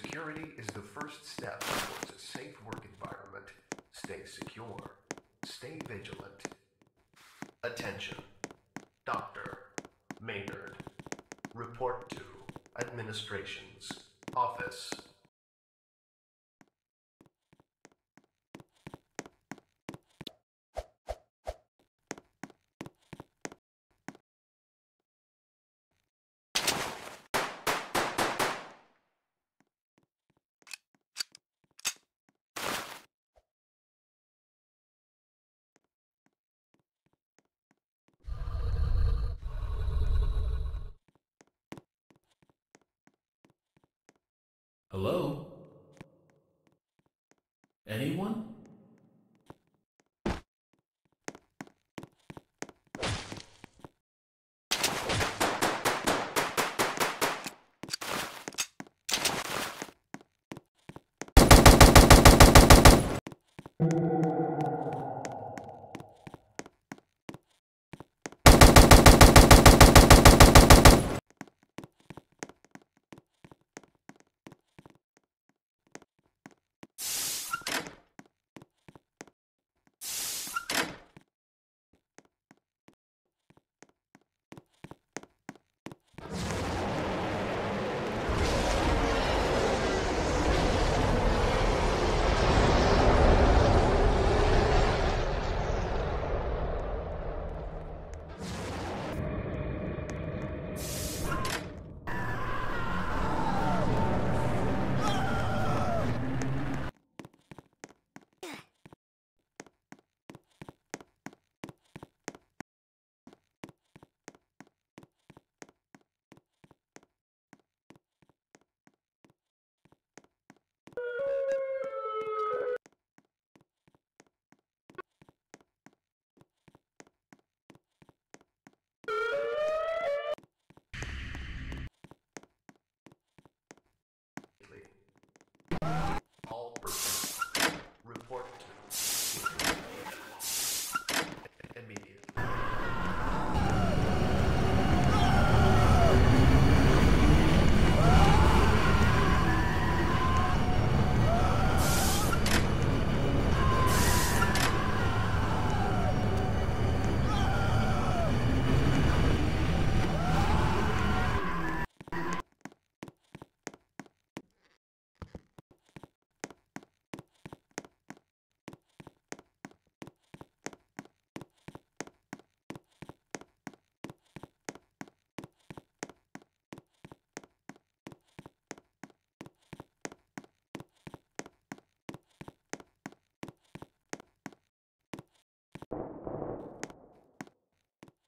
Security is the first step towards a safe work environment. Stay secure. Stay vigilant. Attention. Dr. Maynard. Report to Administration's Office. Hello? Anyone?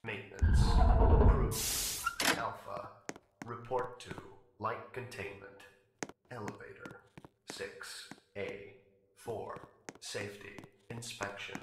Maintenance approved. Alpha. Report to light containment. Elevator 6A4. Safety inspection.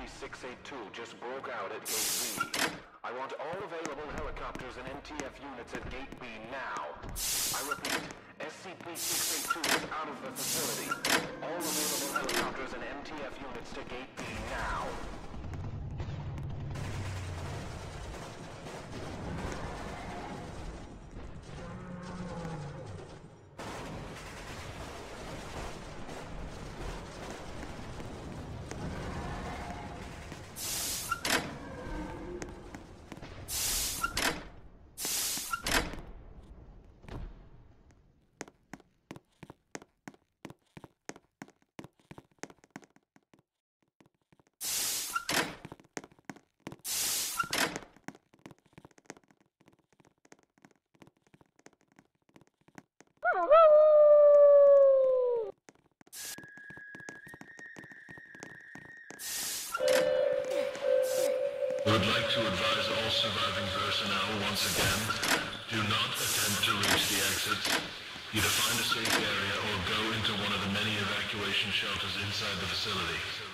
SCP-682 just broke out at Gate B. I want all available helicopters and MTF units at Gate B now. I repeat, SCP-682 is out of the facility. All available helicopters and MTF units to Gate B now. I would like to advise all surviving personnel once again, do not attempt to reach the exits. Either find a safe area or go into one of the many evacuation shelters inside the facility.